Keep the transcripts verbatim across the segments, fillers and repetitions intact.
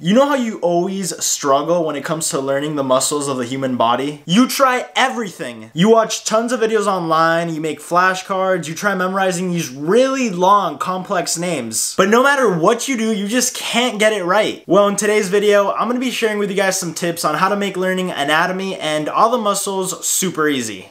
You know how you always struggle when it comes to learning the muscles of the human body? You try everything. You watch tons of videos online, you make flashcards, you try memorizing these really long, complex names. But no matter what you do, you just can't get it right. Well, in today's video, I'm gonna be sharing with you guys some tips on how to make learning anatomy and all the muscles super easy.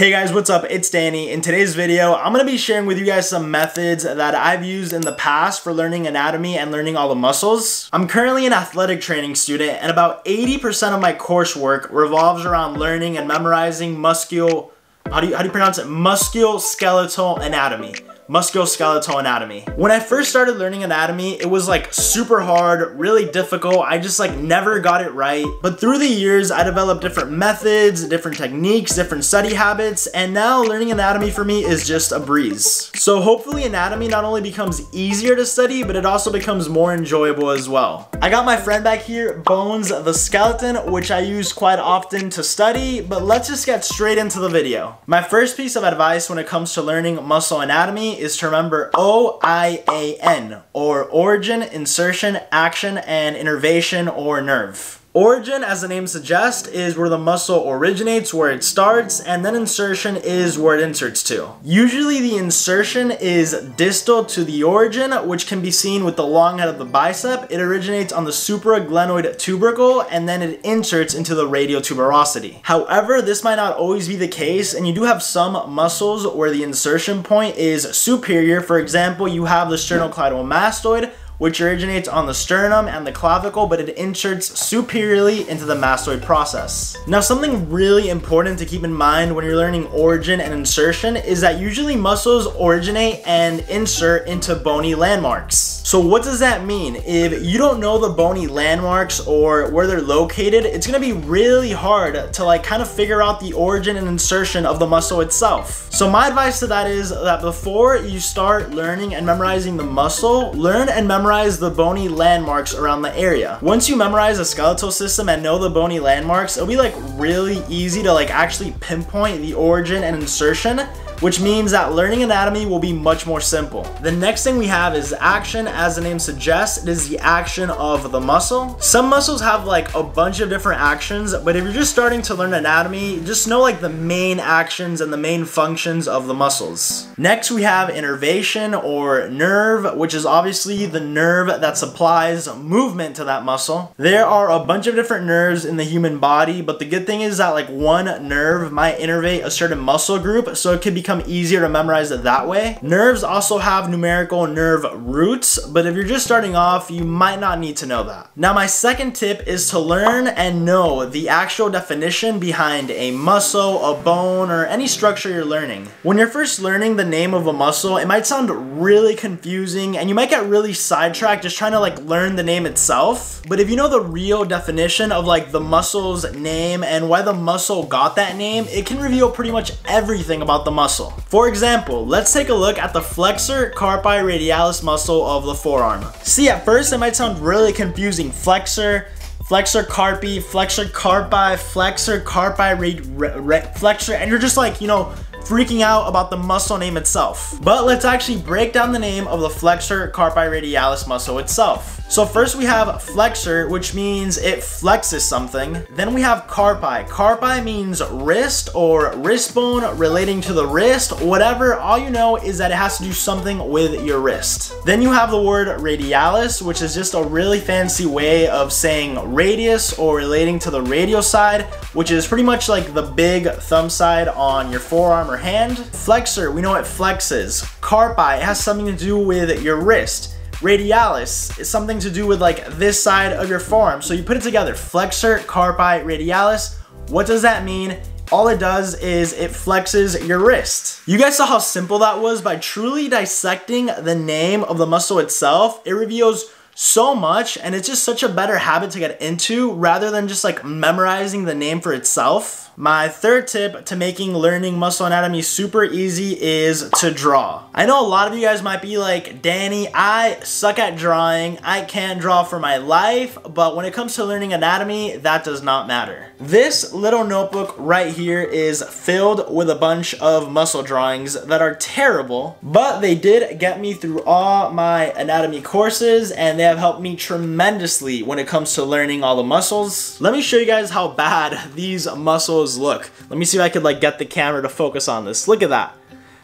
Hey guys, what's up? It's Danny. In today's video, I'm gonna be sharing with you guys some methods that I've used in the past for learning anatomy and learning all the muscles. I'm currently an athletic training student, and about eighty percent of my coursework revolves around learning and memorizing musculo, how do you, how do you pronounce it? Musculoskeletal anatomy. Musculoskeletal anatomy. When I first started learning anatomy, it was like super hard, really difficult. I just like never got it right. But through the years, I developed different methods, different techniques, different study habits, and now learning anatomy for me is just a breeze. So hopefully anatomy not only becomes easier to study, but it also becomes more enjoyable as well. I got my friend back here, Bones the Skeleton, which I use quite often to study, but let's just get straight into the video. My first piece of advice when it comes to learning muscle anatomy is to remember O I A N, or origin, insertion, action, and innervation or nerve. Origin, as the name suggests, is where the muscle originates, where it starts, and then insertion is where it inserts to. Usually the insertion is distal to the origin, which can be seen with the long head of the bicep. It originates on the supraglenoid tubercle, and then it inserts into the radial tuberosity. However, this might not always be the case, and you do have some muscles where the insertion point is superior. For example, you have the sternocleidomastoid, which originates on the sternum and the clavicle, but it inserts superiorly into the mastoid process. Now, something really important to keep in mind when you're learning origin and insertion is that usually muscles originate and insert into bony landmarks. So what does that mean? If you don't know the bony landmarks or where they're located, it's gonna be really hard to like kind of figure out the origin and insertion of the muscle itself. So my advice to that is that before you start learning and memorizing the muscle, learn and memorize Memorize the bony landmarks around the area. Once you memorize the skeletal system and know the bony landmarks, it'll be like really easy to like actually pinpoint the origin and insertion, which means that learning anatomy will be much more simple. The next thing we have is action. As the name suggests, it is the action of the muscle. Some muscles have like a bunch of different actions, but if you're just starting to learn anatomy, just know like the main actions and the main functions of the muscles. Next, we have innervation or nerve, which is obviously the nerve that supplies movement to that muscle. There are a bunch of different nerves in the human body, but the good thing is that like one nerve might innervate a certain muscle group, so it could be easier to memorize it that way. Nerves also have numerical nerve roots, but if you're just starting off, you might not need to know that. Now, my second tip is to learn and know the actual definition behind a muscle, a bone, or any structure you're learning. When you're first learning the name of a muscle, it might sound really confusing, and you might get really sidetracked just trying to like learn the name itself. But if you know the real definition of like the muscle's name and why the muscle got that name, it can reveal pretty much everything about the muscle. For example, let's take a look at the flexor carpi radialis muscle of the forearm. See, at first it might sound really confusing. Flexor, flexor carpi, flexor carpi, flexor carpi, rad, rad, rad, flexor, and you're just like, you know, freaking out about the muscle name itself. But let's actually break down the name of the flexor carpi radialis muscle itself. So first we have flexor, which means it flexes something. Then we have carpi. Carpi means wrist or wrist bone relating to the wrist, whatever. All you know is that it has to do something with your wrist. Then you have the word radialis, which is just a really fancy way of saying radius or relating to the radial side, which is pretty much like the big thumb side on your forearm or hand. Flexor, we know it flexes. Carpi, it has something to do with your wrist. Radialis is something to do with like this side of your forearm. So you put it together, flexor carpi radialis. What does that mean? All it does is it flexes your wrist. You guys saw how simple that was. By truly dissecting the name of the muscle itself, it reveals so much, and it's just such a better habit to get into rather than just like memorizing the name for itself. My third tip to making learning muscle anatomy super easy is to draw. I know a lot of you guys might be like, Danny, I suck at drawing. I can't draw for my life. But when it comes to learning anatomy, that does not matter. This little notebook right here is filled with a bunch of muscle drawings that are terrible, but they did get me through all my anatomy courses and they have helped me tremendously when it comes to learning all the muscles. Let me show you guys how bad these muscles look. Let me see if I could like get the camera to focus on this. Look at that.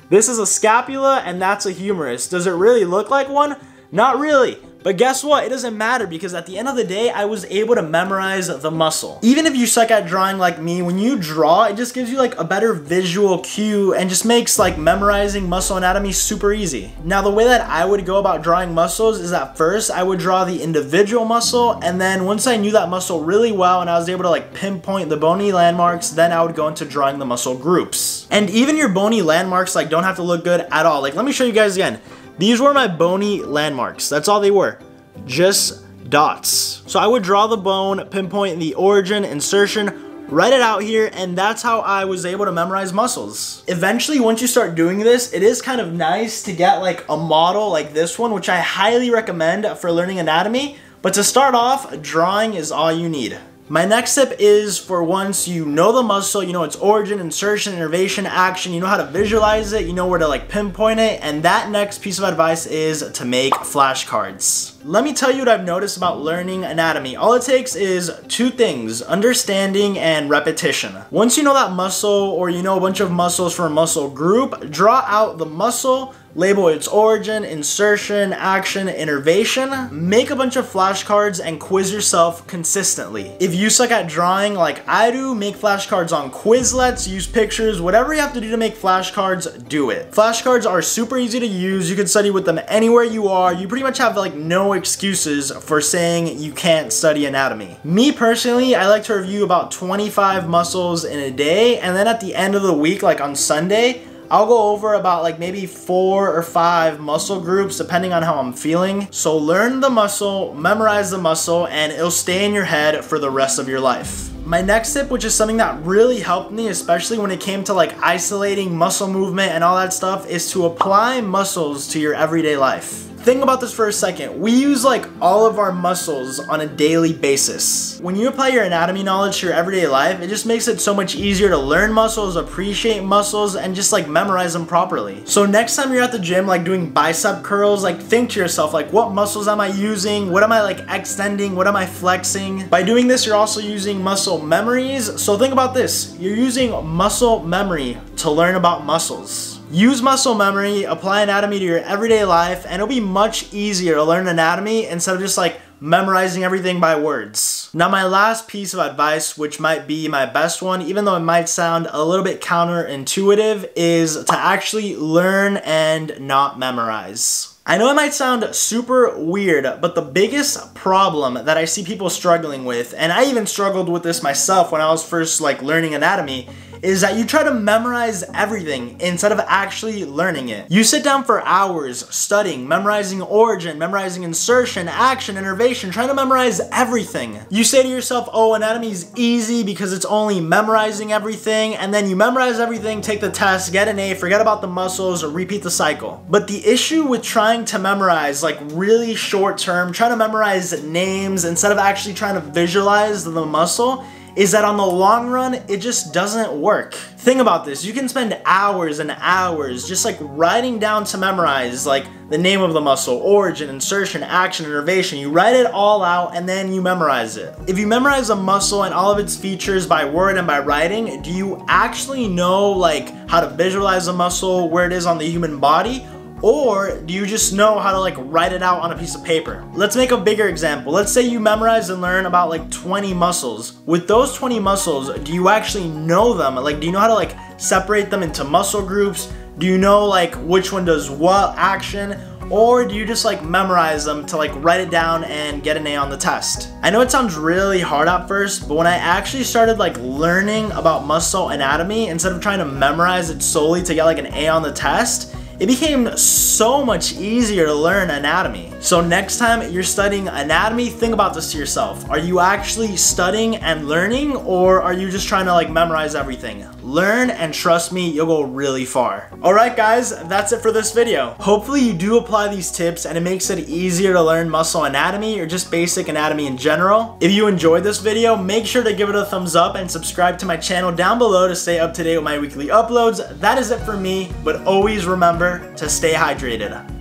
This is a scapula and that's a humerus. Does it really look like one? Not really. But guess what? It doesn't matter because at the end of the day, I was able to memorize the muscle. Even if you suck at drawing like me, when you draw, it just gives you like a better visual cue and just makes like memorizing muscle anatomy super easy. Now, the way that I would go about drawing muscles is that first I would draw the individual muscle. And then once I knew that muscle really well and I was able to like pinpoint the bony landmarks, then I would go into drawing the muscle groups. And even your bony landmarks like don't have to look good at all. Like, let me show you guys again. These were my bony landmarks. That's all they were, just dots. So I would draw the bone, pinpoint the origin, insertion, write it out here, and that's how I was able to memorize muscles. Eventually, once you start doing this, it is kind of nice to get like a model like this one, which I highly recommend for learning anatomy. But to start off, drawing is all you need. My next tip is for once you know the muscle, you know its origin, insertion, innervation, action, you know how to visualize it, you know where to like pinpoint it, and that next piece of advice is to make flashcards. Let me tell you what I've noticed about learning anatomy. All it takes is two things, understanding and repetition. Once you know that muscle or you know a bunch of muscles for a muscle group, draw out the muscle, label its origin, insertion, action, innervation. Make a bunch of flashcards and quiz yourself consistently. If you suck at drawing like I do, make flashcards on Quizlets, use pictures, whatever you have to do to make flashcards, do it. Flashcards are super easy to use. You can study with them anywhere you are. You pretty much have like no excuses for saying you can't study anatomy. Me personally, I like to review about twenty-five muscles in a day, and then at the end of the week, like on Sunday, I'll go over about like maybe four or five muscle groups depending on how I'm feeling. So learn the muscle, memorize the muscle, and it'll stay in your head for the rest of your life. My next tip, which is something that really helped me, especially when it came to like isolating muscle movement and all that stuff, is to apply muscles to your everyday life. Think about this for a second. We use like all of our muscles on a daily basis. When you apply your anatomy knowledge to your everyday life, it just makes it so much easier to learn muscles, appreciate muscles, and just like memorize them properly. So next time you're at the gym, like doing bicep curls, like think to yourself, like what muscles am I using? What am I like extending? What am I flexing? By doing this, you're also using muscle memories. So think about this. You're using muscle memory to learn about muscles. Use muscle memory, apply anatomy to your everyday life, and it'll be much easier to learn anatomy instead of just like memorizing everything by words. Now my last piece of advice, which might be my best one, even though it might sound a little bit counterintuitive, is to actually learn and not memorize. I know it might sound super weird, but the biggest problem that I see people struggling with, and I even struggled with this myself when I was first like learning anatomy, is that you try to memorize everything instead of actually learning it. You sit down for hours studying, memorizing origin, memorizing insertion, action, innervation, trying to memorize everything. You say to yourself, oh, anatomy is easy because it's only memorizing everything, and then you memorize everything, take the test, get an A, forget about the muscles, or repeat the cycle. But the issue with trying to memorize like really short term, trying to memorize names instead of actually trying to visualize the muscle, is that on the long run, it just doesn't work. Think about this, you can spend hours and hours just like writing down to memorize like the name of the muscle, origin, insertion, action, innervation. You write it all out and then you memorize it. If you memorize a muscle and all of its features by word and by writing, do you actually know like how to visualize a muscle, where it is on the human body? Or do you just know how to like write it out on a piece of paper? Let's make a bigger example. Let's say you memorize and learn about like twenty muscles. With those twenty muscles, do you actually know them? Like, do you know how to like separate them into muscle groups? Do you know like which one does what action? Or do you just like memorize them to like write it down and get an A on the test? I know it sounds really hard at first, but when I actually started like learning about muscle anatomy, instead of trying to memorize it solely to get like an A on the test, it became so much easier to learn anatomy. So next time you're studying anatomy, think about this to yourself. Are you actually studying and learning, or are you just trying to like memorize everything? Learn, and trust me, you'll go really far. All right guys, that's it for this video. Hopefully you do apply these tips and it makes it easier to learn muscle anatomy or just basic anatomy in general. If you enjoyed this video, make sure to give it a thumbs up and subscribe to my channel down below to stay up to date with my weekly uploads. That is it for me, but always remember to stay hydrated.